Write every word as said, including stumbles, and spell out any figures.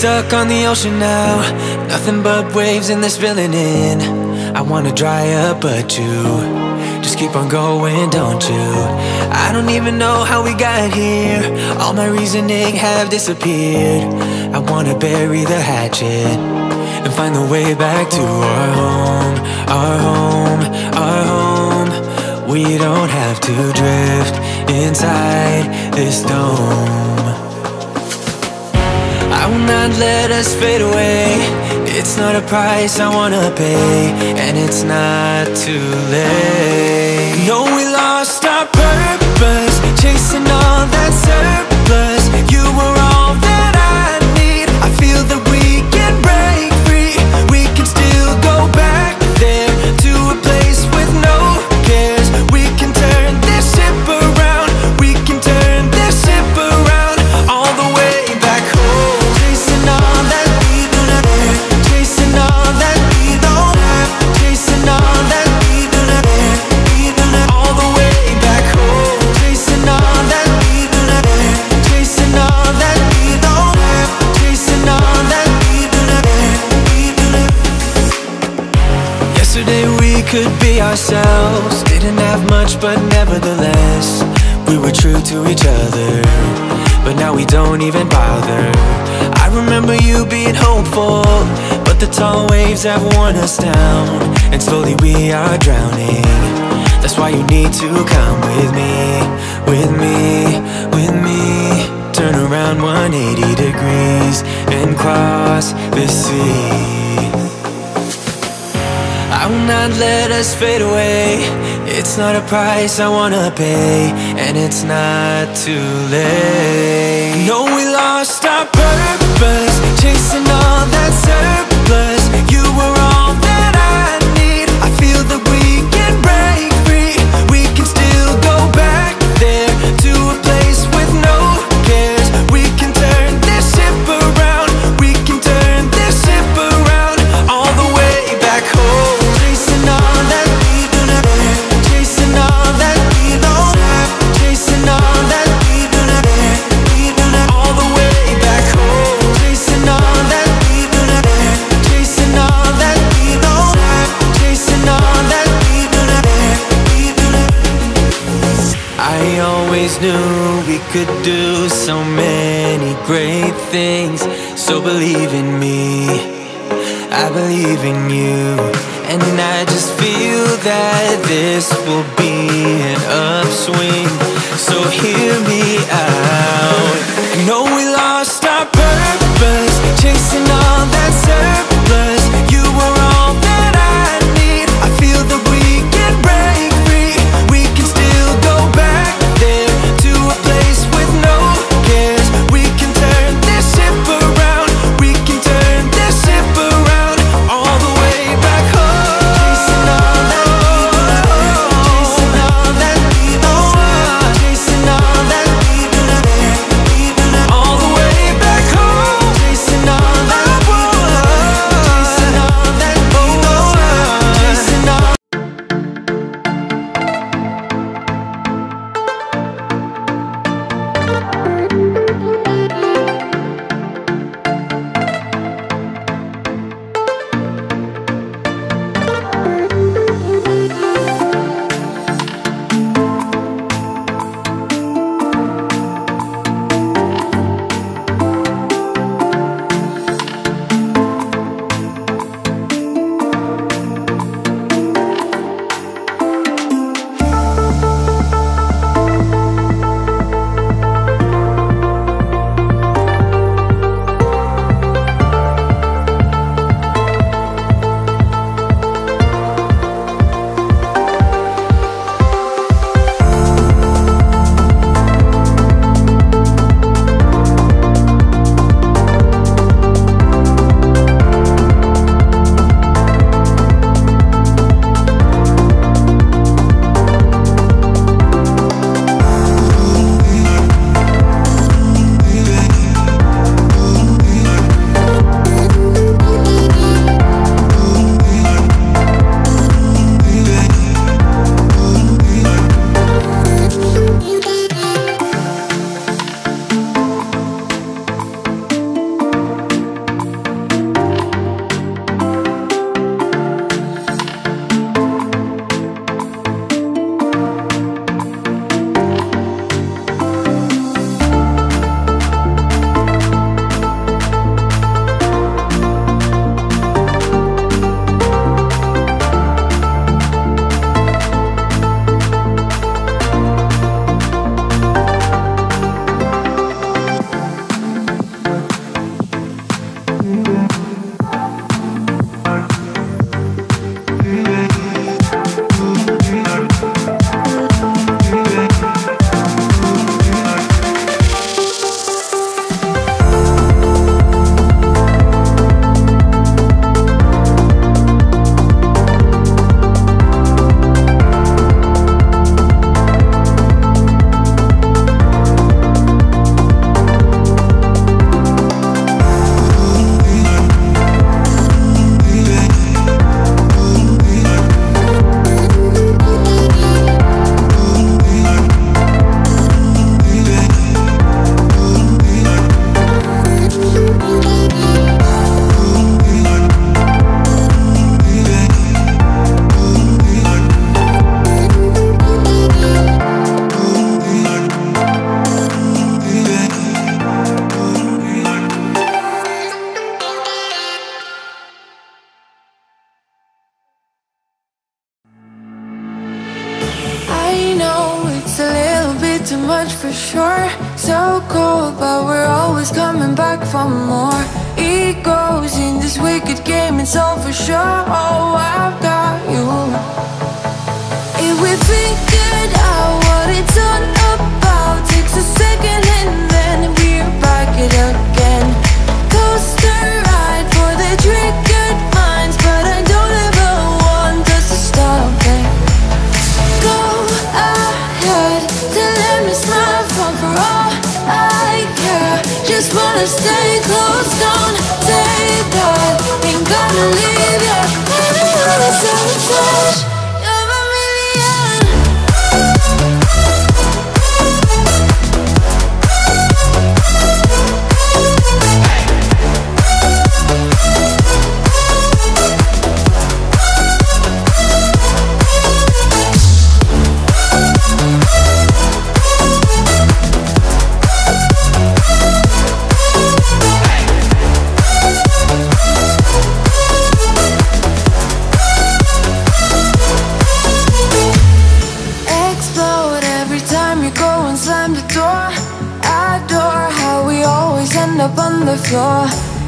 Stuck on the ocean now, nothing but waves and they're spilling in. I wanna dry up, but you just keep on going, don't you? I don't even know how we got here. All my reasoning have disappeared. I wanna bury the hatchet and find the way back to our home, our home, our home. We don't have to drift inside this dome. I will not let us fade away. It's not a price I wanna pay, and it's not too late. No, we lost our purpose, chasing all that surplus. You were all that I need. I feel that we can break free. We can still go back there, to a place with no cares. We can turn this ship around. We can turn this ship around, all the way back home. Could be ourselves, didn't have much, but nevertheless we were true to each other, but now we don't even bother. I remember you being hopeful, but the tall waves have worn us down, and slowly we are drowning. That's why you need to come with me, with me, with me. Turn around one hundred eighty degrees and cross the sea. I will not let us fade away. It's not a price I wanna pay, and it's not too late. No, we lost our purpose, chasing all that surplus. You were all that I need. I feel that we can break free. We can still go back there, to a place with no cares. We can turn this ship around. We can turn this ship around, all the way back home. Knew we could do so many great things, so believe in me, I believe in you. And I just feel that this will be an upswing, so hear me out. I know we lost our purpose, chasing all that surplus. You were all that I need. I feel that we can break free. We can still go back there, a place with no cares. We can turn this ship around. We can turn this ship around, all the way back home. Chasing all that evil, chasing all that evil, chasing all that evil, all too much for sure. So cold, but we're always coming back for more. Egos in this wicked game, it's all for sure. Oh, I've got you. If we figured out what it's all about, takes a second and then we're back it again. Coaster ride for the triggered minds, but I don't ever want us to stop it. Go ahead, tell them it's my fault for all I care. Just wanna stay close, don't take that. Ain't gonna leave ya, baby, when it's out of touch. Up on the floor,